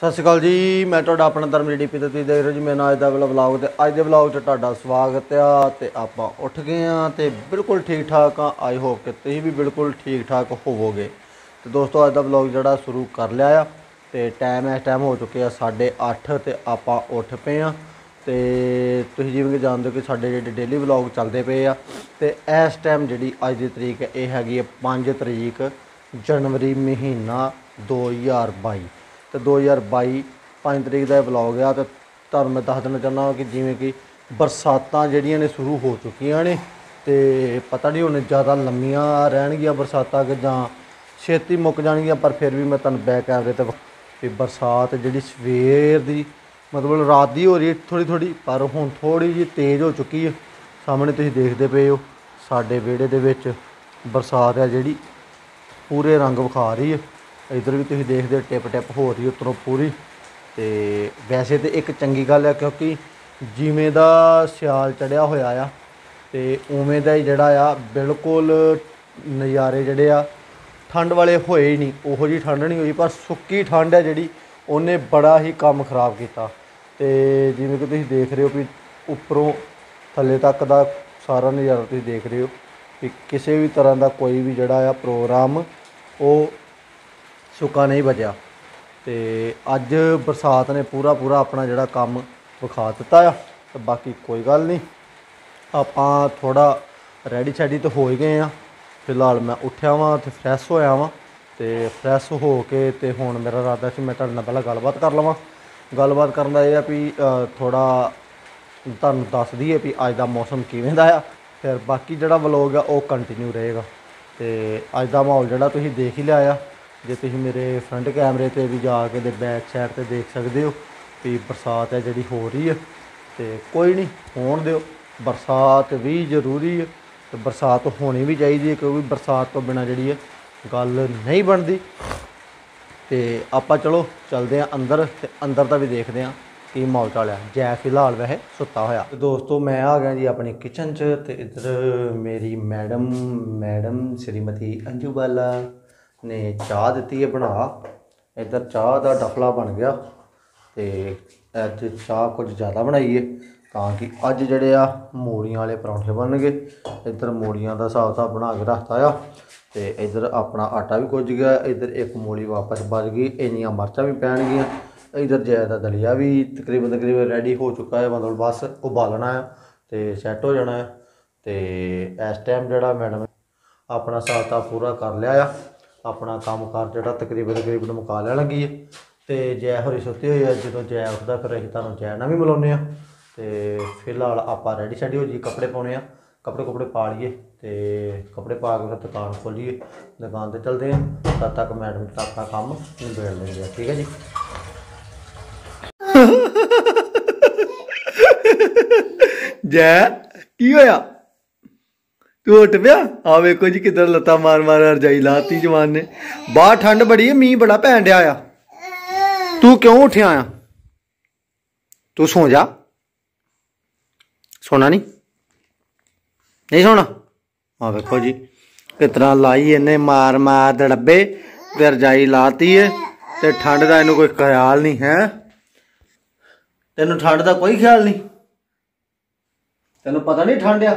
सत श्री अकाल जी, मैं तो अपना धर्म डीपी तो तुम देख रहे हो जी। मेरा नाम अज का ब्लॉग, तो अज के ब्लॉग ता स्वागत है। तो आप उठ गए हाँ, तो बिल्कुल ठीक ठाक हाँ। आई होप कि तुम भी बिल्कुल ठीक ठाक होवोगे। तो दोस्तों अज का ब्लॉग जरा शुरू कर लिया। तो टाइम इस टाइम हो चुके हैं 8:30। तो आप उठ पे हाँ, तो तुम जिवें कि जानते हो कि साढ़े जो डेली ब्लॉग चलते पे आ। तो इस टाइम जी अज की तरीक यह हैगी 5 जनवरी महीना 2022। तो 2022 5 तरीक का ब्लॉग है। तो तुहानूं मैं दस देना चाहना कि जिवें कि बरसातां जिहड़ियां ने शुरू हो चुकियां ने। तो पता नहीं हुण ज़्यादा लंबियां रहणगियां बरसातां कि जां छेती मुक जाणगियां, पर फिर भी मैं तुहानूं बैक कैमरे ते बरसात जिहड़ी सवेर दी मतलब रात दी हो रही थोड़ी थोड़ी, पर हुण थोड़ी जी तेज़ हो चुकी है। सामने तुसीं देखदे पे हो साडे विहड़े दे विच बरसात है जिहड़ी पूरे रंग विखा रही है। इधर भी तुम देखते हो टिप टिप हो रही उतरों पूरी। तो वैसे तो एक चंगी गल है क्योंकि जिमें का सियाल चढ़िया होया तो उमें का ही जड़ा बिल्कुल नज़ारे जड़े आ ठंड वाले होए ही नहीं। उहो जी ठंड नहीं हुई, पर सुक्की ठंड है जी उन्हें बड़ा ही काम खराब किया। तो जिमें कि तुम देख रहे हो कि उपरों थले तक का सारा नज़ारा तुम देख रहे हो कि किसी भी तरह का कोई भी जड़ा प्रोग्राम वो सुक्का नहीं बचा। तो अज बरसात ने पूरा पूरा अपना जोड़ा काम विखा दिता है। तो बाकी कोई गल नहीं, आप थोड़ा रेडी शैडी तो हो ही गए हैं। फिलहाल मैं उठा वहाँ तो फ्रैश होया वहाँ। तो फ्रैश हो के तो हुण मेरा इरादा कि मैं तुहाडे नाल पहलां गलबात कर लवां। गलबात करन दा इह आ भी थोड़ा तुहानूं दस दईए भी अज दा मौसम किवें दा आ, फिर बाकी जोड़ा व्लॉग आ ओह कंटीन्यू रहेगा। तो अज दा माहौल जोड़ा तुसीं देख ही लिया। जे तुसीं मेरे फ्रंट कैमरे ते भी जाके तो बैक साइड ते देख सकते हो कि बरसात है जिहड़ी हो रही है। तो कोई नहीं, होण दिओ, बरसात भी जरूरी है। तो बरसात होनी भी चाहिए क्योंकि बरसात तो बिना जिहड़ी है गल नहीं बनती। तो आपां चलो चलते हैं अंदर, ते अंदर दा भी देखते हैं कि माहौल चाल है। जै फिलहाल वैसे सुत्ता होया। तो दोस्तों मैं आ गया जी अपनी किचन च। तो इधर मेरी मैडम श्रीमती अंजू बाला ने चाह दी है बना। इधर चाह का डफला बन गया। तो अज चाह कुछ ज़्यादा बनाईए ताकि अज जड़े आ मूलियां वाले परौंठे बन गए। इधर मूलियां का हिसाब किताब बना के रखता है। तो इधर अपना आटा भी कुछ गया। इधर एक मूली वापस बच गई, इनिया मर्चा भी पैन गई। इधर जैदा दलिया भी तकरीबन तकरीबन रेडी हो चुका है। मतलब बस उबालना है तो सैट हो जाना है। तो इस टाइम जड़ा मैडम अपना हिसाब किताब पूरा कर लिया आ, अपना काम कार जो तकरीबन तकरीबन मुका लैन लगी है। तो जय होरी सुती हुई है, जो जय उठता फिर अं तुम जय ना भी मिलाने। तो फिलहाल आप रेडी शैडी हो जी, कपड़े पाने हैं, कपड़े कुपड़े पा लीए। तो कपड़े पा के फिर दुकान खोलीए, दुकान पर चलते हैं। तब तक मैडम अपना काम निबेड़ लेंगे। ठीक है जी। जय की होया, तू उठ पिया? हाँ वेखो जी किधर लत्ता मार मार रजाई लाती जवान ने। बाहर ठंड बड़ी है, मींह बड़ा पैन डया आया। तू क्यों उठिया आया? तू सो जा। सोना नहीं सोना। हाँ वेखो जी कितना लाई इन्हें मार मार दड़ब्बे ते रजाई लाती है। ते ठंड का इन्हू कोई ख्याल नहीं है। तेनू ठंड का कोई ख्याल नहीं, तेनू पता नहीं ठंड आ।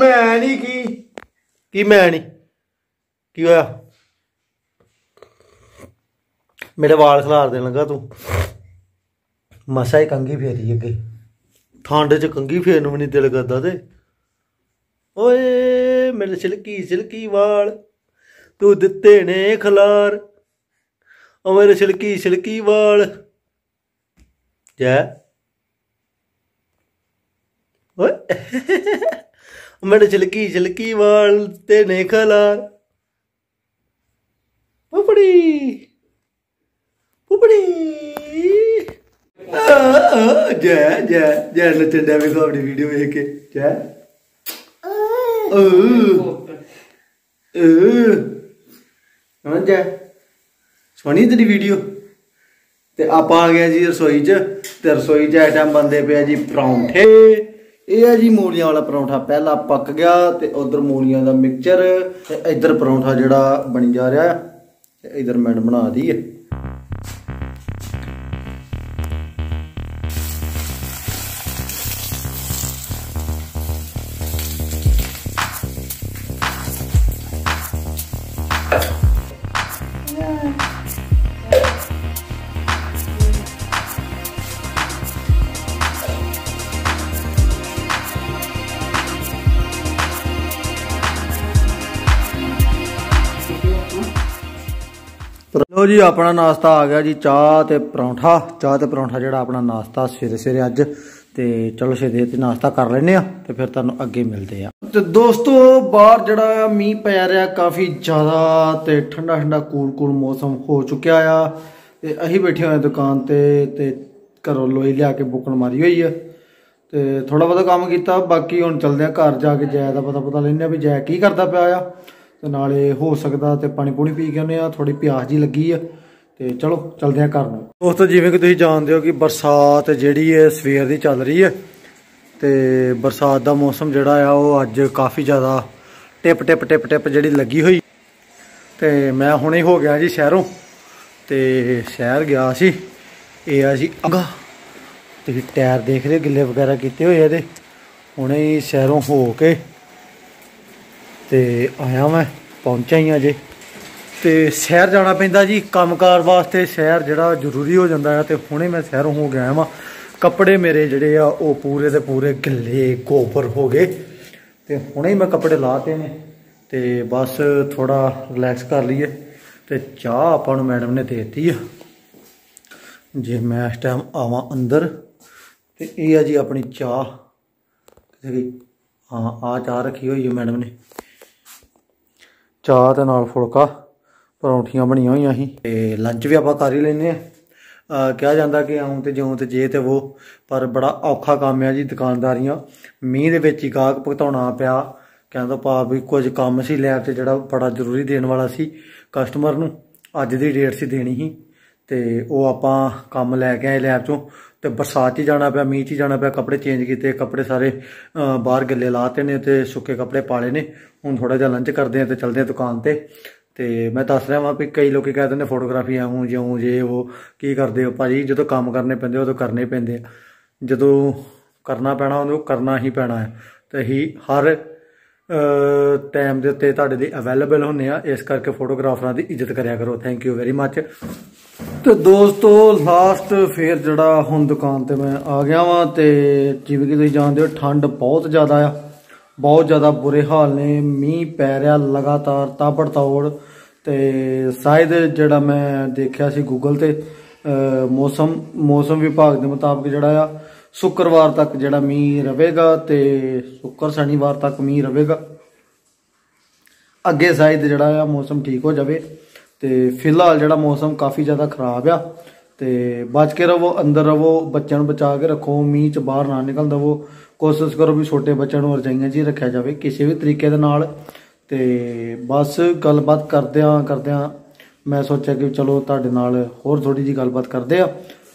मैं नहीं की मैं नहीं की होया? मेरे वाल खलार देन लगा तू। मसा ही कंघी फेरी अगे, ठंड च कंघी फेरन भी नहीं दिल करता। ते ओए मेरे छिलकी छिलकी वाल तू दिते ने खलार, ओ मेरे छिलकी छिलकी वाल। जै ओए मेरे छिलकी छिलकी वाल ते ने खलार। जय जय जय नचन डैमी को अपनी वीडियो देख के जय जय सोनी तेरी वीडियो ते आप आ गया जी रसोई च। ते रसोई च आइटम बनते पे जी परौंठे। यह है जी मूलियां वाला परौंठा पहला पक गया ते उधर मूलियां का मिक्सचर ते इधर परौंठा जड़ा बनी जा रहा है। इधर मैडम बना दी है। लो जी अपना नाश्ता आ गया जी, चाह ते परौंठा जो अपना नाश्ता सवेरे सवेरे अज ते चलो छे नाश्ता कर लेने ते फिर तुहानू अगे मिलते हैं। तो दोस्तों बाहर जड़ा मींह पै रहा काफ़ी ज़्यादा ते ठंडा ठंडा कूल मौसम हो चुका आ। असीं बैठे हुए दुकान ते घरों लोई लिया के बुकन मारी हुई है ते थोड़ा बहुत काम किया बाकी हुण चलदे घर जाके जै का पता लैने भी जै की करदा पिया आ। तो नाले हो सकता तो पानी पुनी पी के आने थोड़ी प्यास जी लगी है तो चलो चलते हैं घर। दोस्तों जिमें कि तुसीं जानते हो कि बरसात जिहड़ी है सवेर की चल रही है तो बरसात का मौसम जिहड़ा आ वो अज काफ़ी ज़्यादा टिप टिप टिप टिप जिहड़ी लगी हुई। तो मैं हुणे हो गया जी शहरों तो शहर गया सी। यह आ जी अगा तुसीं टायर देख रहे गिले वगैरह किए हुए ये हुणे ही शहरों हो के ते आया मैं पहुंचा ही अजे तो शहर जाना पैंदा जी कामकार वास्ते। शहर जड़ा जरूरी हो जाता है तो हुणे मैं शहरों हो गया वाँ। कपड़े मेरे जड़े आ वो पूरे के पूरे गिले गोबर हो गए तो हुणे ही मैं कपड़े लाते ने तो बस थोड़ा रिलैक्स कर लीए। तो चाह आपां नूं मैडम ने देती है जे मैं इस टाइम आवां अंदर तो यह है जी अपनी चाह। हाँ आ चाह रखी हुई है मैडम ने चाह ते नाल फुलका परौंठियां बनिया हुई अहीं ते लंच भी आप कर ही लैने। कहा जाता कि आऊँ तो ज्यों तो जे तो वो पर बड़ा औखा काम है जी दुकानदारियां मींह दे विच ही गाहक भुगताउणा पिया। कहने भाव भी कुछ काम सी लैब ते जिहड़ा बड़ा जरूरी देने वाला सी कस्टमर नूं अज दी डेट सी देनी ही ते ओह आपां काम लैके आए लैब चों। तो बरसात ही जाना पाया मींह ही जाना पाया कपड़े चेंज किए कपड़े सारे बाहर गिले लाते ने तो सुके कपड़े पाले ने। हूँ थोड़ा जहा लंच करते हैं तो चलते हैं दुकान पर। तो मैं दस रहा वहाँ भी कई लोग कहते हैं फोटोग्राफी आऊँ ज्यों जे वो की करते हो भाजी जो तो काम करने पैंदे उदों करने पैंदे जो करना पैना उदों करना ही पैना है। तो असीं हर टाइम के उत्ते तुहाडे लई अवेलेबल हुंदे आ इस करके फोटोग्राफर की इज्जत करिया करो। Thank you very much. तो दोस्तों लास्ट फिर जड़ा हुण दुकान पर मैं आ गया वाँ। तो जिवें कि तुसीं जानदे हो ठंड बहुत ज़्यादा आ बहुत ज़्यादा बुरे हाल ने मींह पै रहा लगातार ताबड़ तोड़। तो शायद जड़ा मैं देखा सी गूगल ते मौसम विभाग के मुताबिक जड़ा शुक्रवार तक जड़ा मींह रहेगा तो शुक्र शनिवार तक मींह रहेगा। अगे शायद जड़ा मौसम ठीक हो जाए। तो फिलहाल जड़ा मौसम काफ़ी ज़्यादा खराब आ तो बच के रवो अंदर रवो बच्चों को बचा के रखो मींह च बाहर ना निकल दवो। कोशिश करो भी छोटे बच्चों को रजाइयां जी रखा जाए किसी भी तरीके दे नाल। ते बस गलबात करदे मैं सोचा कि चलो तुहाडे नाल होर थोड़ी जी गलबात करदे आ।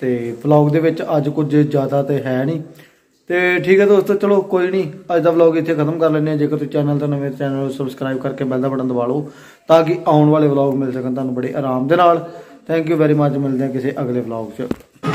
ते व्लॉग दे विच अज कुछ ज़्यादा तो है नहीं तो ठीक है दोस्तों चलो कोई नहीं अज दा व्लॉग इत्थे खत्म कर लैंदे। जेकर तुसीं चैनल ते नवें चैनल नूं सबसक्राइब करके बैल दा बटन दबा लो ताकि आउण वाले व्लॉग मिल सकन तुहानूं बड़े आराम दे नाल। Thank you very much. मिलते हैं किसी अगले व्लॉग च।